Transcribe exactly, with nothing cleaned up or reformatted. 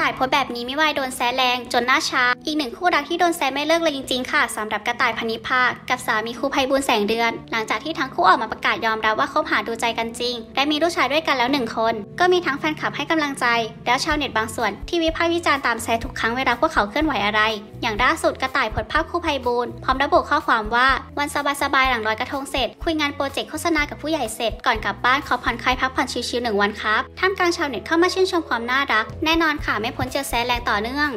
ต่ายโพสแบบนี้ไม่ไหวโดนแซะแรงจนหน้าชาอีกหนึ่งคู่รักที่โดนแซะไม่เลิกเลยจริงๆค่ะสำหรับกระต่ายพนิภากับสามีครูไพบูลย์แสงเดือนหลังจากที่ทั้งคู่ออกมาประกาศยอมรับว่าคบหาดูใจกันจริงและมีลูกชายด้วยกันแล้วหนึ่งคนก็มีทั้งแฟนคลับให้กำลังใจแล้วชาวเน็ตบางส่วนที่วิพากษ์วิจารณ์ตามแซะทุกครั้งเวลาพวกเขาเคลื่อนไหวอะไรอย่างล่าสุดกระต่ายโพสภาพครูไพบูลย์พร้อมระบุข้อความว่าวันสบายๆหลังลอยกระทงเสร็จคุยงานโปรเจกต์โฆษณากับผู้ใหญ่เสร็จก่อนกลับบ้านขอผ่อนคลายพักผ่อนชิลๆหนึ่งวันครับท่ามกลางชาวเน็ตเข้ามาชื่นชมความน่ารักแน่นอนค่ะไม่พ้นเจอแซะแรงต่อเนื่อง